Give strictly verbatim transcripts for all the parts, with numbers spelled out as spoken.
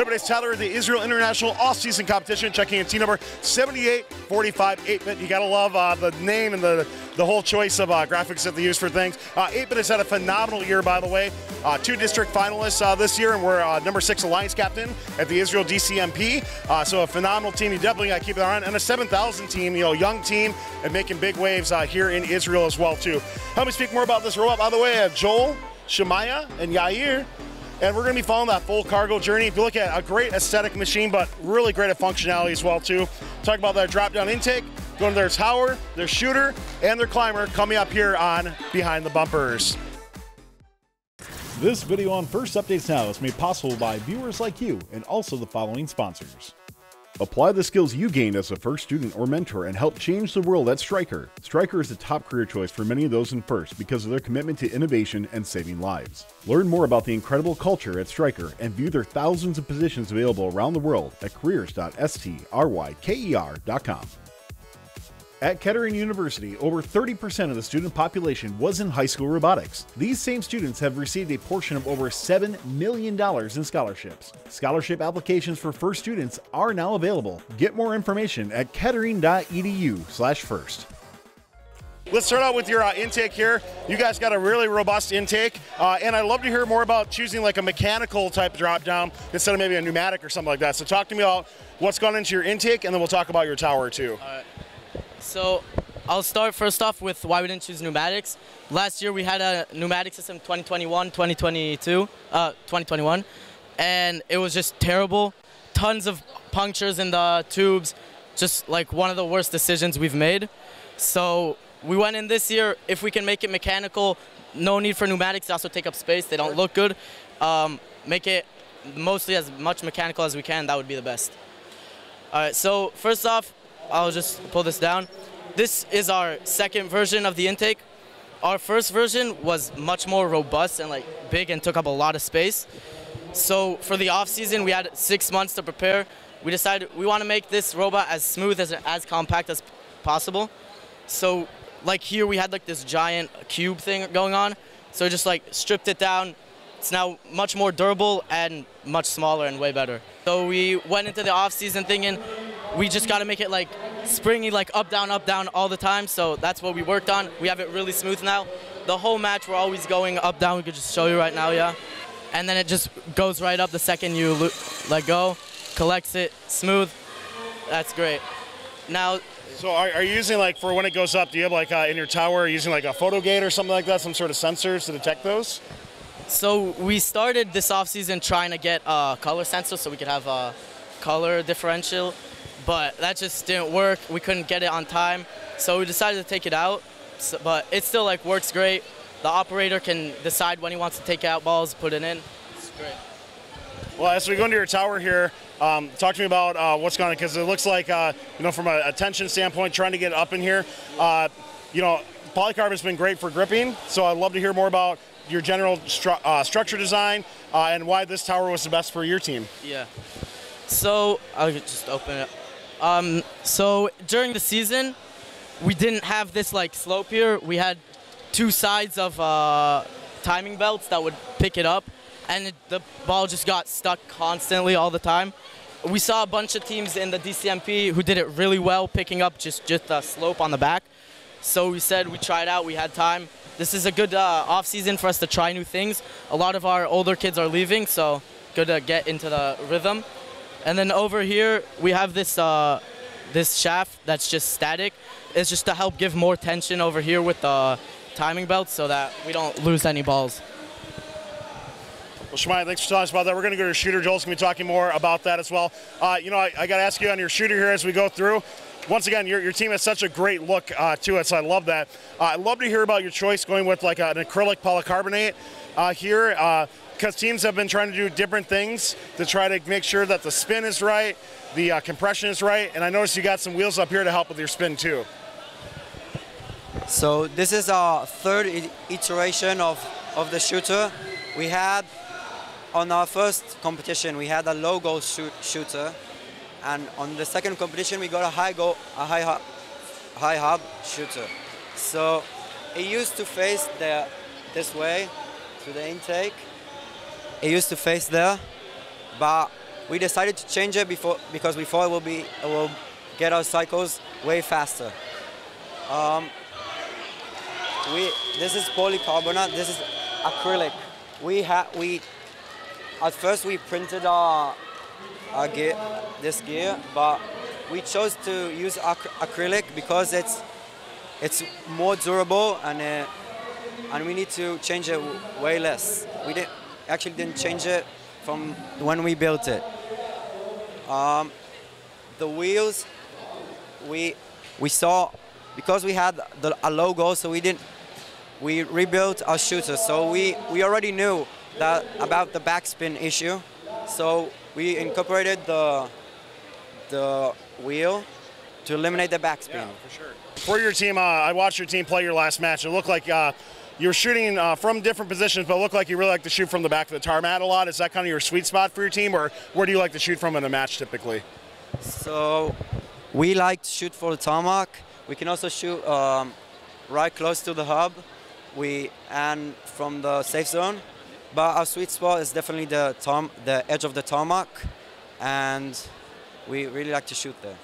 Everybody's Tyler at the Israel International Off-Season Competition, checking in team number seventy-eight forty-five, eight bit. You got to love uh, the name and the, the whole choice of uh, graphics that they use for things. Uh, eight bit has had a phenomenal year, by the way. Uh, two district finalists uh, this year, and we're uh, number six alliance captain at the Israel D C M P. Uh, so a phenomenal team. You definitely got to keep an eye on. And a seven thousand team, you know, young team, and making big waves uh, here in Israel as well, too. Help me speak more about this roll-up. By the way, I have Joel, Shemaya, and Yair. And we're going to be following that full cargo journey. If you look at a great aesthetic machine, but really great at functionality as well, too. Talk about their drop-down intake, going to their tower, their shooter, and their climber coming up here on Behind the Bumpers. This video on First Updates Now is made possible by viewers like you and also the following sponsors. Apply the skills you gained as a FIRST student or mentor and help change the world at Stryker. Stryker is the top career choice for many of those in FIRST because of their commitment to innovation and saving lives. Learn more about the incredible culture at Stryker and view their thousands of positions available around the world at careers dot stryker dot com. At Kettering University, over thirty percent of the student population was in high school robotics. These same students have received a portion of over seven million dollars in scholarships. Scholarship applications for FIRST students are now available. Get more information at kettering dot e d u slash first. Let's start out with your uh, intake here. You guys got a really robust intake, uh, and I'd love to hear more about choosing like a mechanical type drop down instead of maybe a pneumatic or something like that. So talk to me about what's gone into your intake, and then we'll talk about your tower too. Uh, So I'll start first off with why we didn't choose pneumatics. Last year we had a pneumatic system twenty twenty-one, twenty twenty-two, uh, twenty twenty-one, and it was just terrible. Tons of punctures in the tubes, just like one of the worst decisions we've made. So we went in this year, if we can make it mechanical, no need for pneumatics, they also take up space, they don't look good. Um, make it mostly as much mechanical as we can, that would be the best. All right, so first off, I'll just pull this down. This is our second version of the intake. Our first version was much more robust and like big and took up a lot of space. So for the off season, we had six months to prepare. We decided we want to make this robot as smooth, as, as compact as possible. So like here we had like this giant cube thing going on. So we just like stripped it down. It's now much more durable and much smaller and way better. So we went into the off season thinking, we just got to make it like springy, like up, down, up, down all the time. So that's what we worked on. We have it really smooth now. The whole match, we're always going up, down. We could just show you right now, yeah. And then it just goes right up the second you let go, collects it, smooth. That's great. Now. So are, are you using like for when it goes up, do you have like uh, in your tower, are you using like a photo gate or something like that, some sort of sensors to detect those? So we started this off season trying to get a color sensor so we could have a color differential. But that just didn't work. We couldn't get it on time. So we decided to take it out, so, but it still like works great. The operator can decide when he wants to take out balls, put it in. It's great. Well, as we go into your tower here, um, talk to me about uh, what's going on, because it looks like, uh, you know, from a, a tension standpoint, trying to get up in here, uh, you know, polycarb has been great for gripping. So I'd love to hear more about your general stru uh, structure design uh, and why this tower was the best for your team. Yeah. So I'll just open it up. Um, so during the season, we didn't have this like slope here. We had two sides of uh, timing belts that would pick it up, and it, the ball just got stuck constantly all the time. We saw a bunch of teams in the D C M P who did it really well, picking up just, just the slope on the back. So we said we tried out, we had time. This is a good uh, off season for us to try new things. A lot of our older kids are leaving, so good to get into the rhythm. And then over here, we have this uh, this shaft that's just static. It's just to help give more tension over here with the timing belt so that we don't lose any balls. Well, Shemaya, thanks for telling us about that. We're going to go to your shooter. Joel's going to be talking more about that as well. Uh, you know, I, I got to ask you on your shooter here as we go through. Once again, your, your team has such a great look uh, to it, so I love that. Uh, I'd love to hear about your choice going with like an acrylic polycarbonate uh, here. Uh, because teams have been trying to do different things to try to make sure that the spin is right, the uh, compression is right, and I noticed you got some wheels up here to help with your spin too. So this is our third iteration of, of the shooter. We had, on our first competition, we had a low-goal shoot shooter, and on the second competition, we got a high-goal, a high-hub high hub shooter. So it used to face the, this way, to the intake. It used to face there, but We decided to change it before because we thought it will be it will get our cycles way faster. Um, we this is polycarbonate. This is acrylic. We had we at first we printed our our gear this gear, but we chose to use ac acrylic because it's it's more durable and uh, and we need to change it way less. We didn't actually didn't change it from when we built it. Um, the wheels, we we saw because we had the, a logo, so we didn't. We rebuilt our shooter, so we we already knew that about the backspin issue, so we incorporated the the wheel to eliminate the backspin. Yeah, for sure. For your team, uh, I watched your team play your last match. It looked like. Uh, You were shooting uh, from different positions, but it looked like you really like to shoot from the back of the tar mat a lot. Is that kind of your sweet spot for your team, or where do you like to shoot from in a match typically? So we like to shoot for the tarmac. We can also shoot um, right close to the hub we, and from the safe zone. But our sweet spot is definitely the, tar the edge of the tarmac, and we really like to shoot there.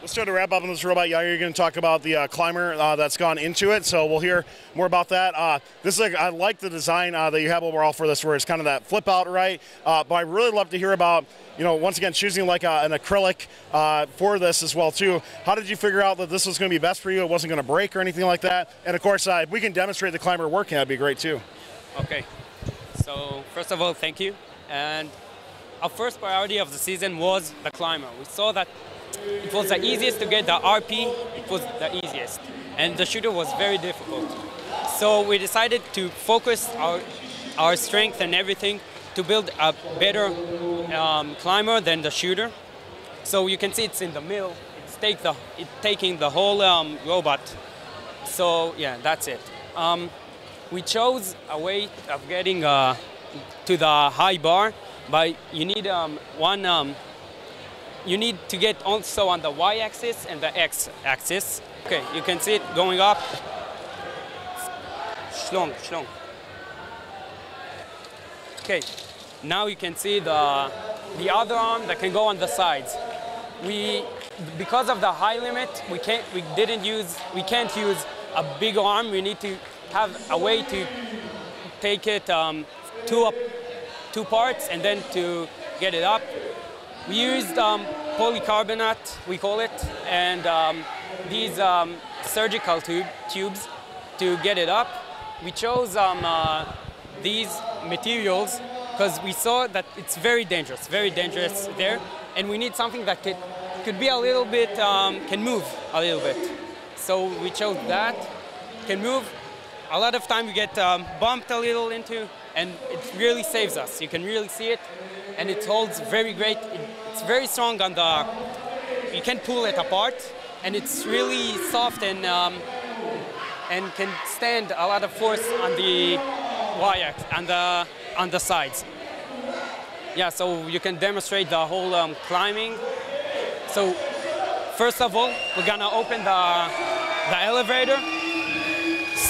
Let's start to wrap up on this robot. Yair, you're going to talk about the uh, climber uh, that's gone into it, so we'll hear more about that. Uh, this is like, I like the design uh, that you have overall for this, where it's kind of that flip out, right? Uh, but I really love to hear about, you know, once again, choosing like a, an acrylic uh, for this as well too. How did you figure out that this was going to be best for you? It wasn't going to break or anything like that. And of course, uh, if we can demonstrate the climber working, that'd be great too. Okay. So first of all, thank you. And our first priority of the season was the climber. We saw that. It was the easiest to get the R P, it was the easiest, and the shooter was very difficult. So we decided to focus our, our strength and everything to build a better um, climber than the shooter. So you can see it's in the middle, it's, take the, it's taking the whole um, robot. So yeah, that's it. Um, we chose a way of getting uh, to the high bar, but you need um, one um, you need to get also on the y-axis and the x-axis. Okay, you can see it going up. Shlong, shlong. Okay, now you can see the, the other arm that can go on the sides. We, because of the high limit, we can't, we didn't use, we can't use a big arm. We need to have a way to take it um, two up, two parts and then to get it up. We used um, polycarbonate, we call it, and um, these um, surgical tube, tubes to get it up. We chose um, uh, these materials because we saw that it's very dangerous, very dangerous there, and we need something that could, could be a little bit, um, can move a little bit. So we chose that, can move. A lot of time you get um, bumped a little into, and it really saves us. You can really see it, and it holds very great. It, It's very strong on the, you can pull it apart, and it's really soft and um, and can stand a lot of force on the wire on the on the sides. Yeah, so you can demonstrate the whole um, climbing. So first of all, we're gonna open the the elevator.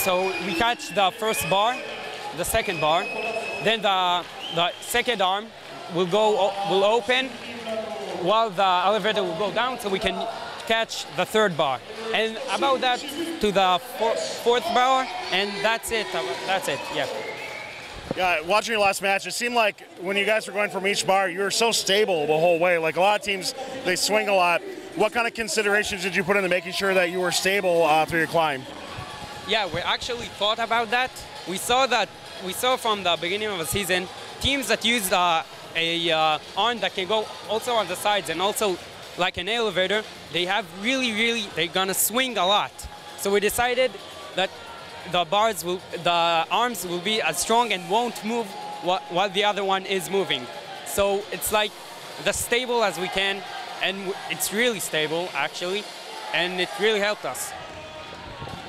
So we catch the first bar, the second bar, then the the second arm will go will open. While the elevator will go down, so we can catch the third bar, and about that to the four, fourth bar, and that's it. That's it. Yeah. Yeah. Watching your last match, it seemed like when you guys were going from each bar, you were so stable the whole way. Like a lot of teams, they swing a lot. What kind of considerations did you put into making sure that you were stable uh, through your climb? Yeah, we actually thought about that. We saw that we saw from the beginning of the season teams that used. Uh, a uh, arm that can go also on the sides and also like an elevator, they have really, really, they're gonna swing a lot. So we decided that the bars will, the arms will be as strong and won't move wh while the other one is moving. So it's like the stable as we can, and it's really stable actually, and it really helped us.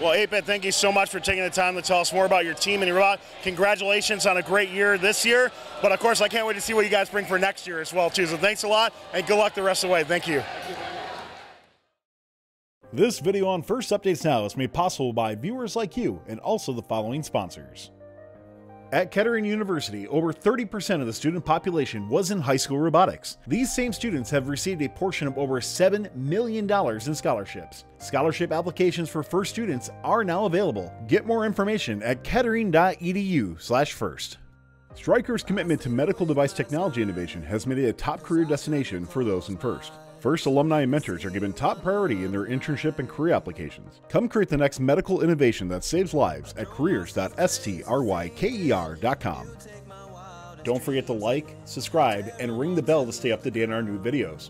Well, eight-Bit, thank you so much for taking the time to tell us more about your team and your robot. Congratulations on a great year this year. But, of course, I can't wait to see what you guys bring for next year as well, too. So thanks a lot, and good luck the rest of the way. Thank you. This video on First Updates Now is made possible by viewers like you and also the following sponsors. At Kettering University, over thirty percent of the student population was in high school robotics. These same students have received a portion of over seven million dollars in scholarships. Scholarship applications for FIRST students are now available. Get more information at kettering dot e d u slash first. Stryker's commitment to medical device technology innovation has made it a top career destination for those in FIRST. FIRST alumni and mentors are given top priority in their internship and career applications. Come create the next medical innovation that saves lives at careers dot stryker dot com. Don't forget to like, subscribe, and ring the bell to stay up to date on our new videos.